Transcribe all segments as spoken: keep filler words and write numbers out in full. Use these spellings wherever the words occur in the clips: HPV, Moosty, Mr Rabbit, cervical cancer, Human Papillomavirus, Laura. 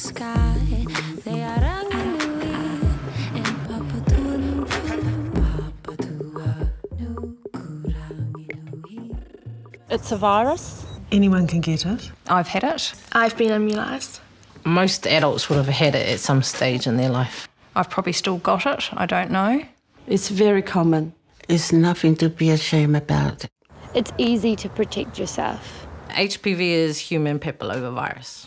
sky. They are angry and Papa Tun, Papa Tua, no Kurang. It's a virus. Anyone can get it. I've had it. I've been immunised. Most adults would have had it at some stage in their life. I've probably still got it, I don't know. It's very common. It's nothing to be ashamed about. It's easy to protect yourself. H P V is human papillomavirus.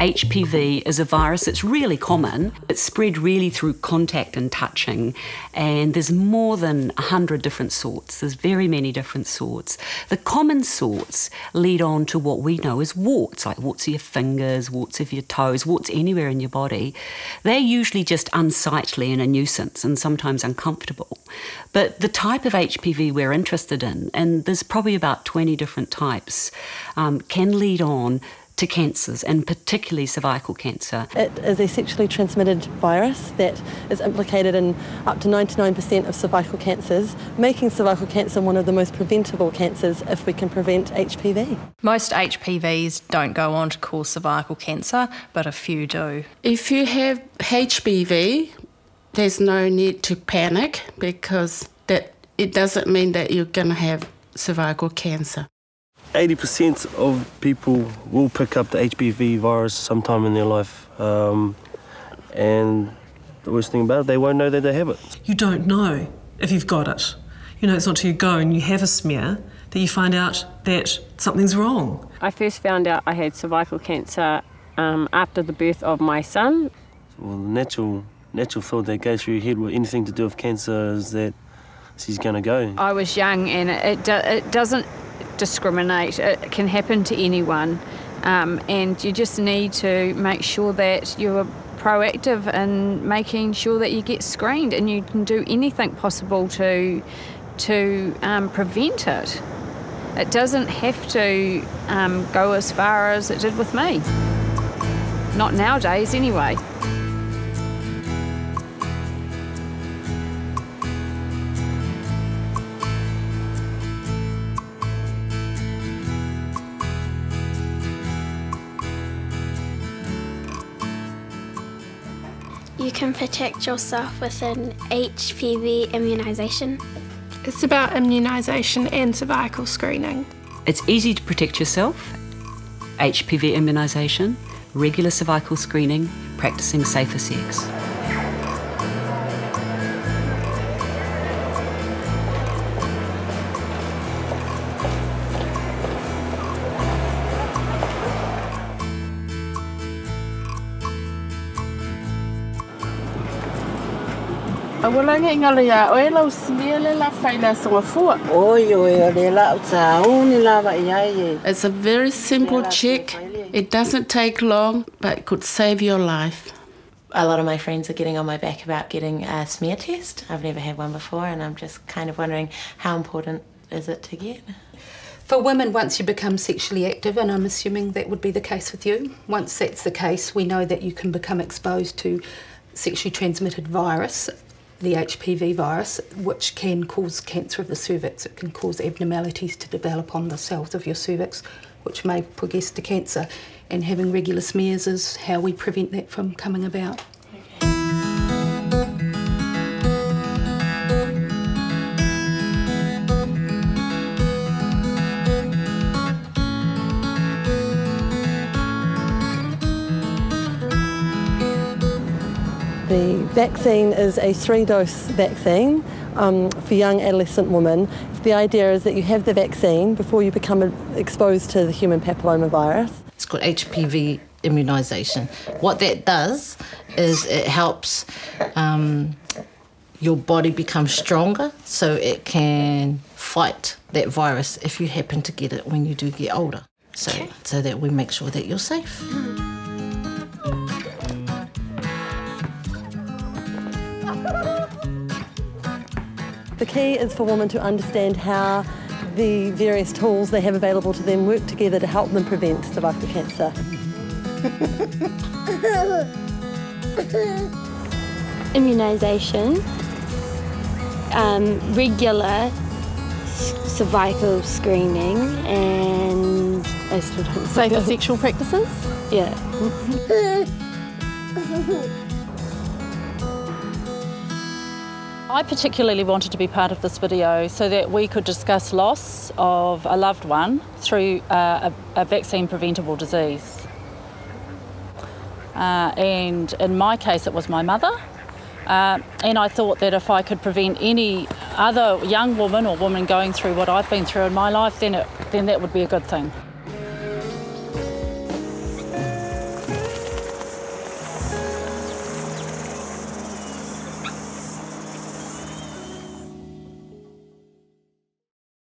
H P V is a virus that's really common. It's spread really through contact and touching, and there's more than a hundred different sorts. There's very many different sorts. The common sorts lead on to what we know as warts, like warts of your fingers, warts of your toes, warts anywhere in your body. They're usually just unsightly and a nuisance and sometimes uncomfortable. But the type of H P V we're interested in, and there's probably about twenty different types, um, can lead on to cancers, and particularly cervical cancer. It is a sexually transmitted virus that is implicated in up to ninety-nine percent of cervical cancers, making cervical cancer one of the most preventable cancers if we can prevent H P V. Most H P Vs don't go on to cause cervical cancer, but a few do. If you have H P V, there's no need to panic, because that it doesn't mean that you're going to have cervical cancer. eighty percent of people will pick up the H P V virus sometime in their life, um, and the worst thing about it, they won't know that they have it. You don't know if you've got it. You know, it's not until you go and you have a smear that you find out that something's wrong. I first found out I had cervical cancer um, after the birth of my son. Well, the natural, natural thought that goes through your head with anything to do with cancer is that she's going to go. I was young, and it, do, it doesn't discriminate. It can happen to anyone, um, and you just need to make sure that you're proactive in making sure that you get screened, and you can do anything possible to to um, prevent it. It doesn't have to um, go as far as it did with me. Not nowadays anyway. You can protect yourself with an H P V immunisation. It's about immunisation and cervical screening. It's easy to protect yourself, H P V immunisation, regular cervical screening, practising safer sex. It's a very simple check. It doesn't take long, but it could save your life. A lot of my friends are getting on my back about getting a smear test. I've never had one before, and I'm just kind of wondering, how important is it to get? For women, once you become sexually active, and I'm assuming that would be the case with you, once that's the case, we know that you can become exposed to sexually transmitted virus, the H P V virus, which can cause cancer of the cervix. It can cause abnormalities to develop on the cells of your cervix, which may progress to cancer. And having regular smears is how we prevent that from coming about. The vaccine is a three-dose vaccine um, for young adolescent women. The idea is that you have the vaccine before you become exposed to the human papillomavirus. It's called H P V immunisation. What that does is it helps um, your body become stronger, so it can fight that virus if you happen to get it when you do get older, so, okay. so that we make sure that you're safe. Mm. The key is for women to understand how the various tools they have available to them work together to help them prevent cervical cancer. Immunisation, um, regular cervical screening, and a They still don't. Safe so sexual practices? Yeah. I particularly wanted to be part of this video so that we could discuss loss of a loved one through uh, a, a vaccine-preventable disease. Uh, and in my case, it was my mother. Uh, and I thought that if I could prevent any other young woman or woman going through what I've been through in my life, then, it, then that would be a good thing.